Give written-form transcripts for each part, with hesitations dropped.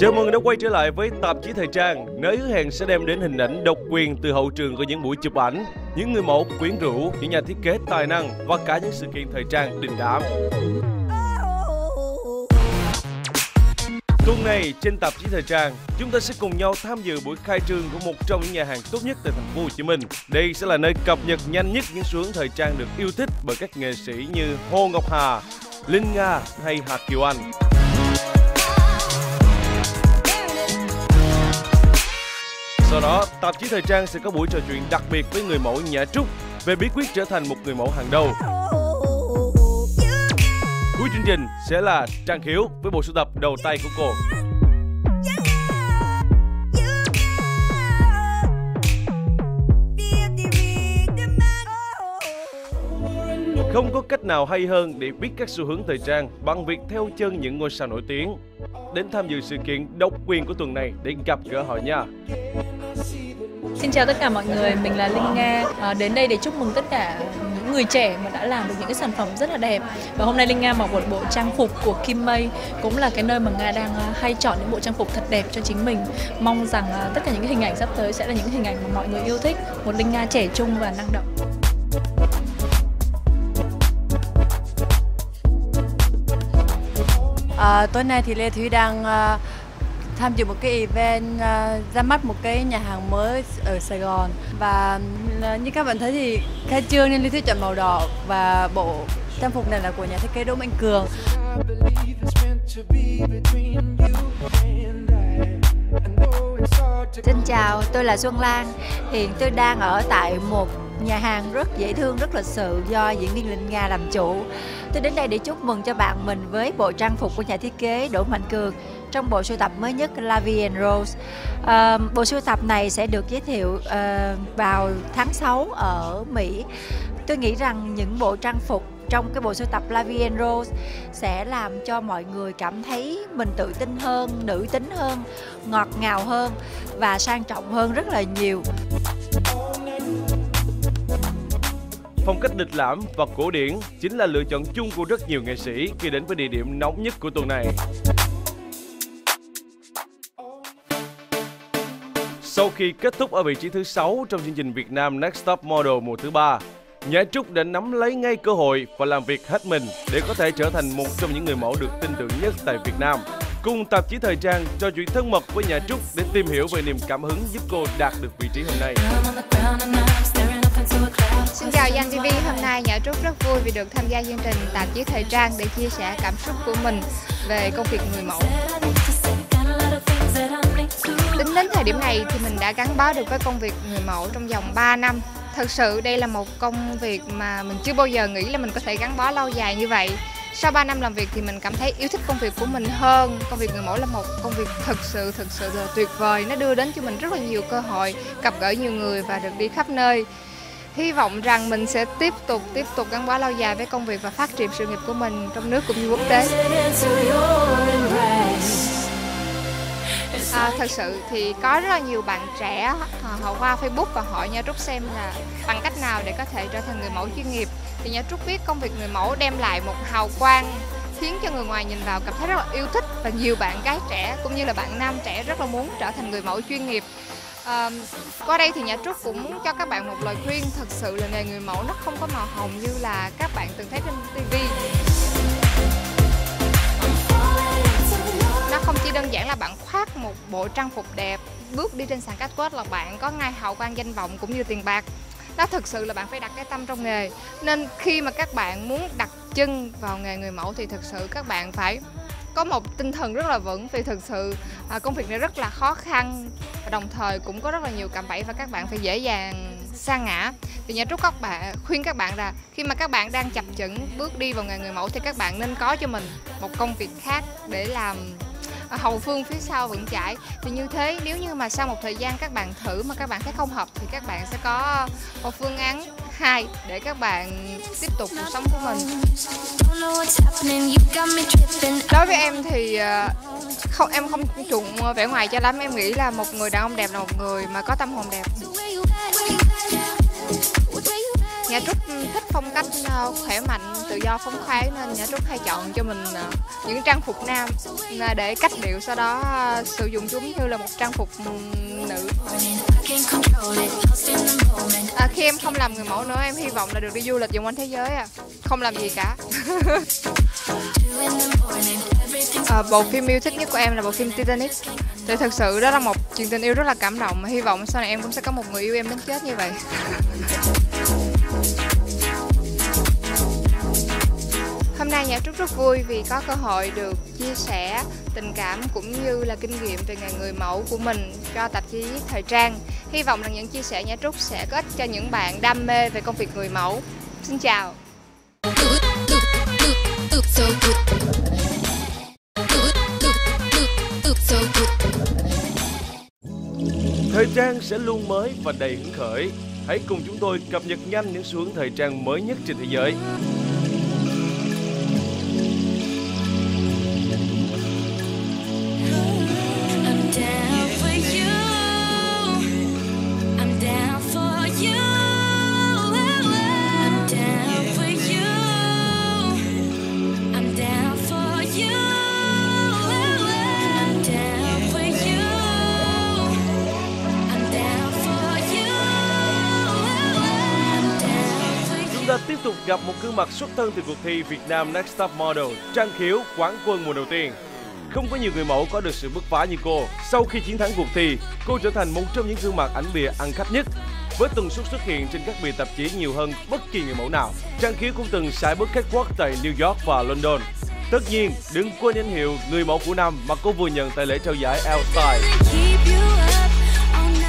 Chào mừng đã quay trở lại với Tạp Chí Thời Trang, nơi hứa hẹn sẽ đem đến hình ảnh độc quyền từ hậu trường của những buổi chụp ảnh, những người mẫu quyến rũ, những nhà thiết kế tài năng và cả những sự kiện thời trang đình đám. Tuần này trên Tạp Chí Thời Trang, chúng ta sẽ cùng nhau tham dự buổi khai trương của một trong những nhà hàng tốt nhất tại thành phố Hồ Chí Minh. Đây sẽ là nơi cập nhật nhanh nhất những xu hướng thời trang được yêu thích bởi các nghệ sĩ như Hồ Ngọc Hà, Linh Nga hay Hạ Kiều Anh. Sau đó, Tạp Chí Thời Trang sẽ có buổi trò chuyện đặc biệt với người mẫu Nhã Trúc về bí quyết trở thành một người mẫu hàng đầu. Cuối chương trình sẽ là Trang Khiếu với bộ sưu tập đầu tay của cô. Không có cách nào hay hơn để biết các xu hướng thời trang bằng việc theo chân những ngôi sao nổi tiếng. Đến tham dự sự kiện độc quyền của tuần này để gặp gỡ họ nha. Xin chào tất cả mọi người, mình là Linh Nga. Đến đây để chúc mừng tất cả những người trẻ mà đã làm được những cái sản phẩm rất là đẹp. Và hôm nay Linh Nga mặc một bộ trang phục của Kim May, cũng là cái nơi mà Nga đang hay chọn những bộ trang phục thật đẹp cho chính mình. Mong rằng tất cả những cái hình ảnh sắp tới sẽ là những hình ảnh mà mọi người yêu thích. Một Linh Nga trẻ trung và năng động. Tối nay thì Lê Thúy đang tham dự một cái event ra mắt một cái nhà hàng mới ở Sài Gòn. Và như các bạn thấy thì khai trương nên Lê Thúy chọn màu đỏ, và bộ trang phục này là của nhà thiết kế Đỗ Mạnh Cường. Xin chào, tôi là Xuân Lan. Hiện tôi đang ở tại một nhà hàng rất dễ thương, rất lịch sự do diễn viên Linh Nga làm chủ. Tôi đến đây để chúc mừng cho bạn mình với bộ trang phục của nhà thiết kế Đỗ Mạnh Cường trong bộ sưu tập mới nhất La Vie En Rose. Bộ sưu tập này sẽ được giới thiệu vào tháng 6 ở Mỹ. Tôi nghĩ rằng những bộ trang phục trong cái bộ sưu tập La Vie En Rose sẽ làm cho mọi người cảm thấy mình tự tin hơn, nữ tính hơn, ngọt ngào hơn và sang trọng hơn rất là nhiều. Phong cách lịch lãm và cổ điển chính là lựa chọn chung của rất nhiều nghệ sĩ khi đến với địa điểm nóng nhất của tuần này. Sau khi kết thúc ở vị trí thứ 6 trong chương trình Việt Nam Next Top Model mùa thứ 3, Nhã Trúc đã nắm lấy ngay cơ hội và làm việc hết mình để có thể trở thành một trong những người mẫu được tin tưởng nhất tại Việt Nam. Cùng Tạp Chí Thời Trang trò chuyện thân mật với Nhã Trúc để tìm hiểu về niềm cảm hứng giúp cô đạt được vị trí hôm nay. Xin chào Giang TV, hôm nay Nhã Trúc rất vui vì được tham gia chương trình Tạp Chí Thời Trang để chia sẻ cảm xúc của mình về công việc người mẫu. Tính đến thời điểm này thì mình đã gắn bó được với công việc người mẫu trong vòng 3 năm. Thật sự đây là một công việc mà mình chưa bao giờ nghĩ là mình có thể gắn bó lâu dài như vậy. Sau 3 năm làm việc thì mình cảm thấy yêu thích công việc của mình hơn. Công việc người mẫu là một công việc thực sự là tuyệt vời. Nó đưa đến cho mình rất là nhiều cơ hội, gặp gỡ nhiều người và được đi khắp nơi. Hy vọng rằng mình sẽ tiếp tục gắn bó lâu dài với công việc và phát triển sự nghiệp của mình trong nước cũng như quốc tế. Thật sự thì có rất là nhiều bạn trẻ họ qua Facebook và hỏi Nhã Trúc xem là bằng cách nào để có thể trở thành người mẫu chuyên nghiệp. Thì Nhã Trúc biết công việc người mẫu đem lại một hào quang khiến cho người ngoài nhìn vào cảm thấy rất là yêu thích, và nhiều bạn gái trẻ cũng như là bạn nam trẻ rất là muốn trở thành người mẫu chuyên nghiệp. Qua đây thì Nhã Trúc cũng muốn cho các bạn một lời khuyên, thật sự là nghề người mẫu nó không có màu hồng như là các bạn từng thấy trên TV. Nó không chỉ đơn giản là bạn khoác một bộ trang phục đẹp, bước đi trên sàn catwalk là bạn có ngay hào quang danh vọng cũng như tiền bạc. Đó thực sự là bạn phải đặt cái tâm trong nghề. Nên khi mà các bạn muốn đặt chân vào nghề người mẫu thì thực sự các bạn phải có một tinh thần rất là vững, vì thực sự công việc này rất là khó khăn và đồng thời cũng có rất là nhiều cạm bẫy và các bạn phải dễ dàng sa ngã. Thì Nhã Trúc khuyên các bạn là khi mà các bạn đang chập chững bước đi vào nghề người mẫu thì các bạn nên có cho mình một công việc khác để làm hậu phương phía sau vững chãi. Thì như thế, nếu như mà sau một thời gian các bạn thử mà các bạn thấy không hợp thì các bạn sẽ có một phương án 2 để các bạn tiếp tục cuộc sống của mình. Đối với em thì em không chuộng vẻ ngoài cho lắm. Em nghĩ là một người đàn ông đẹp là một người mà có tâm hồn đẹp. Nhã Trúc thích phong cách khỏe mạnh, tự do, phóng khoáng nên Nhã Trúc hay chọn cho mình những trang phục nam để cách điệu, sau đó sử dụng chúng như là một trang phục nữ. Khi em không làm người mẫu nữa, em hy vọng là được đi du lịch vòng quanh thế giới à, không làm gì cả. Bộ phim yêu thích nhất của em là bộ phim Titanic. Thì thật sự đó là một chuyện tình yêu rất là cảm động, hy vọng sau này em cũng sẽ có một người yêu em đến chết như vậy. Hôm nay Nhã Trúc rất vui vì có cơ hội được chia sẻ tình cảm cũng như là kinh nghiệm về nghề người mẫu của mình cho tạp chí Thời Trang. Hy vọng rằng những chia sẻ Nhã Trúc sẽ có ích cho những bạn đam mê về công việc người mẫu. Xin chào! Thời trang sẽ luôn mới và đầy hứng khởi. Hãy cùng chúng tôi cập nhật nhanh những xu hướng thời trang mới nhất trên thế giới. Tiếp tục gặp một gương mặt xuất thân từ cuộc thi Việt Nam Next Top Model, Trang Khiếu, quán quân mùa đầu tiên. Không có nhiều người mẫu có được sự bứt phá như cô. Sau khi chiến thắng cuộc thi, cô trở thành một trong những gương mặt ảnh bìa ăn khách nhất. Với tần suất xuất hiện trên các bìa tạp chí nhiều hơn bất kỳ người mẫu nào. Trang Khiếu cũng từng sải bước catwalk tại New York và London. Tất nhiên, đừng quên danh hiệu người mẫu của năm mà cô vừa nhận tại lễ trao giải Elle Style.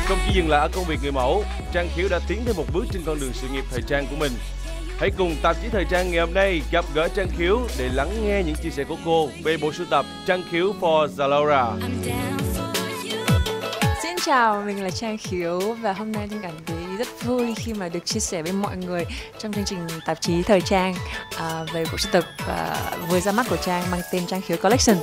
Không chỉ dừng lại ở công việc người mẫu, Trang Khiếu đã tiến thêm một bước trên con đường sự nghiệp thời trang của mình. Hãy cùng tạp chí Thời Trang ngày hôm nay gặp gỡ Trang Khiếu để lắng nghe những chia sẻ của cô về bộ sưu tập Trang Khiếu for Zalora. Xin chào, mình là Trang Khiếu và hôm nay mình cảm thấy rất vui khi mà được chia sẻ với mọi người trong chương trình tạp chí Thời Trang về bộ sưu tập vừa ra mắt của Trang mang tên Trang Khiếu Collection.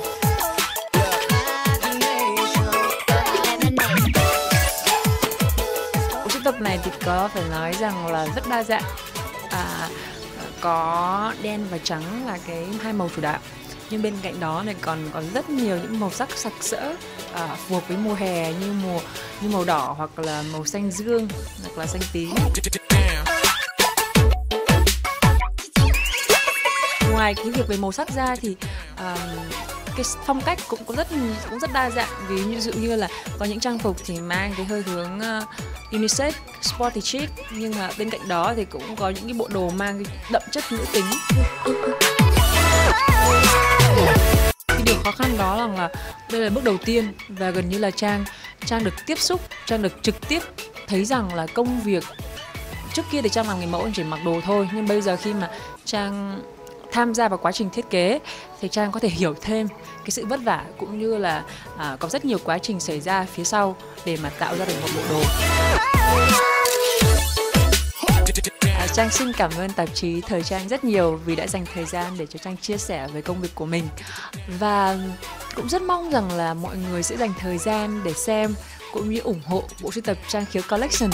Bộ sưu tập này thì có phải nói rằng là rất đa dạng. Có đen và trắng là cái hai màu chủ đạo, nhưng bên cạnh đó này còn có rất nhiều những màu sắc sặc sỡ phù hợp với mùa hè như màu đỏ hoặc là màu xanh dương hoặc là xanh tím. Ngoài cái việc về màu sắc ra thì cái phong cách cũng rất đa dạng, ví dụ như là có những trang phục thì mang cái hơi hướng unisex, sporty chic, nhưng mà bên cạnh đó thì cũng có những cái bộ đồ mang cái đậm chất nữ tính. Cái điều khó khăn đó là đây là bước đầu tiên và gần như là Trang được tiếp xúc, Trang được trực tiếp thấy rằng là công việc trước kia thì Trang làm người mẫu chỉ mặc đồ thôi, nhưng bây giờ khi mà Trang tham gia vào quá trình thiết kế thì Trang có thể hiểu thêm cái sự vất vả cũng như là có rất nhiều quá trình xảy ra phía sau để mà tạo ra được một bộ đồ. Trang xin cảm ơn tạp chí Thời Trang rất nhiều vì đã dành thời gian để cho Trang chia sẻ về công việc của mình, và cũng rất mong rằng là mọi người sẽ dành thời gian để xem cũng như ủng hộ bộ sưu tập Trang Khiếu Collection.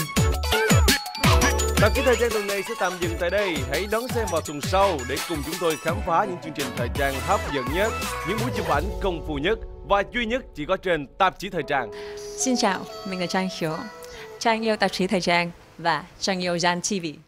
Tạp chí Thời Trang tuần này sẽ tạm dừng tại đây. Hãy đón xem vào tuần sau để cùng chúng tôi khám phá những chương trình thời trang hấp dẫn nhất, những buổi chụp ảnh công phu nhất và duy nhất chỉ có trên tạp chí Thời Trang. Xin chào, mình là Trang Khiếu. Trang yêu tạp chí Thời Trang và Trang yêu Gian TV.